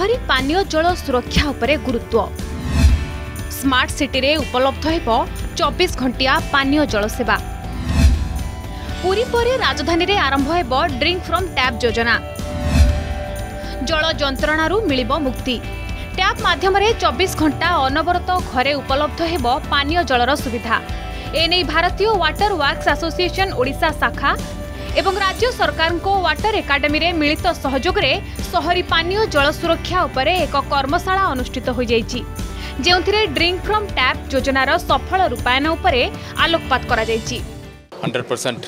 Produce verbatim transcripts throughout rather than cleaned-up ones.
शहरी पानीय जल सुरक्षा उपरे गुरुत्व। स्मार्ट सिटी रे उपलब्ध हेबो चौबीस घंटिया पानीय जल सेवा। पूरी परे राजधानी रे आरंभ हेबो ड्रिंक फ्रॉम टैप योजना। जल जंत्रणारू मिलिबो मुक्ति। टैप माध्यम रे चौबीस घंटा अनवरत घरे उपलब्ध हेबो पानीय जलर सुविधा। एने भारतीय वाटर वर्क्स एसोसिएशन ओडिशा शाखा एवं राज्य सरकार को वाटर एकाडेमी रे मिलित सहयोग रे शहरी पानीय जल सुरक्षा उपरे एक कर्मशाला अनुष्ठित हो जायछि, जेउथिरे ड्रिंक फ्रॉम टैप योजनार सफल रूपायन उपरे आलोकपात करा जायछि। हंड्रेड परसेंट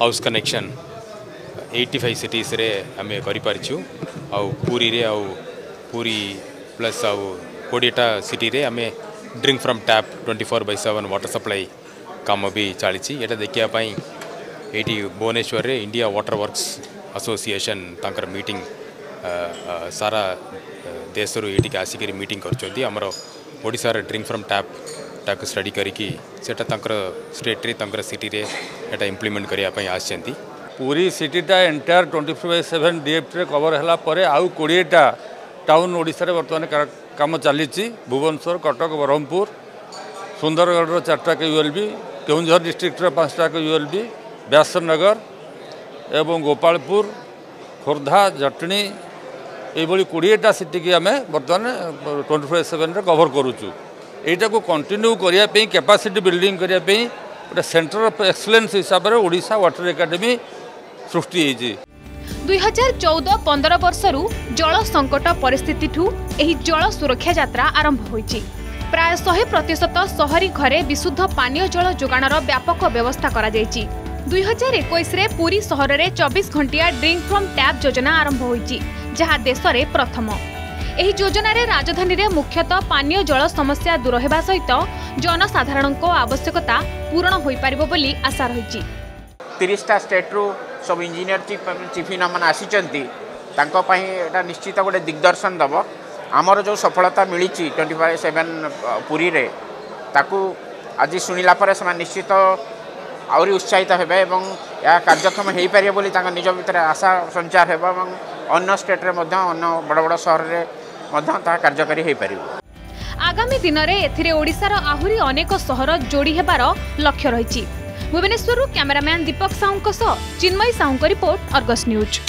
हाउस कनेक्शन पचासी सिटीज रे हमें करि परछु आ पूरी रे आ पूरी प्लस आ कोडीटा सिटी रे हमें drink from tap twenty four by seven water supply काम भी चली देखिया पाई एटी भुवनेश्वर रे इंडिया वाटर वर्क्स एसोसिएशन तांकर मीटिंग आ, आ, सारा देश रू एटी आसिक मीटिंग करछोंती। हमर ओडिसा रे ड्रिंक फ्रॉम टैप ताक स्टडी करिकी सेटा तांकर स्टेट रे तांकर सिटी रे एटा इंप्लीमेंट करिया पई आछेंती। पूरी सिटी टा entire twenty four by seven DF रे कवर हला परे आ बीस टा टाउन ओडिसा रे वर्तमान काम चलीछि। भुवनेश्वर, कटक, ब्रह्मपुर, सुंदरगढ़ रो चार टा के यूएलबी, केउंझर डिस्ट्रिक्ट रो पांच टा के यूएलबी, व्यासनगर एवं गोपालपुर, खोर्धा, जटनी ये कोड़ीटा सिटी की आम बर्तमान ट्वेंटी फोर सेवेन कभर करूचु। यटा को कंटिन्यू करने कैपेसिटी बिल्डिंग करने गोटे सेंटर ऑफ एक्सीलेंस हिसाब से ओडिशा वाटर एकाडेमी सृष्टि होती। दुई हजार चौदह पंदर वर्षरू जल संकट परिस्थिति जल सुरक्षा यात्रा आरंभ हो। प्राय शहे प्रतिशत शहरी घरे विशुद्ध पानीय जल जोगाणर व्यापक व्यवस्था कर दुई हजार इक्कीस रे पूरी शहर में चौबीस घंटिया ड्रिंक फ्रॉम टैप योजना आरंभ होइछि, जहा देश रे प्रथम। एही योजना रे राजधानी रे मुख्यतः पानीय जल समस्या दूर होगा सहित जनसाधारण को आवश्यकता पूरण हो पारिबो बोली आशा रही। तीस टा स्टेट रु सब इंजीनियर चीफ मान आसीचंती, तांको पई एटा निश्चित गोटे दिग्दर्शन दबो। आमर जो सफलता मिलिछि ट्वेंटी फोर बाय सेवन पूरी रे ताकू आज सुनिला परे समान निश्चित आउरी उत्साहित होबे एवं या कार्यक्रम हो पारे बोली तांका निज भीतर आशा संचार होबा एवं अन्य स्टेट रे मध्य अन्य बड़ बड़ शहर रे मध्य ता कार्यकारी हो पारिबो। आगामी दिन रे एथिरे ओडिसा रो आहुरी अनेक शहर जोड़ी हेबार लक्ष्य रहिछि। भुवनेश्वर रो कैमरामैन दीपक साहू को सह चिन्मय साहू को रिपोर्ट, अर्गस न्यूज।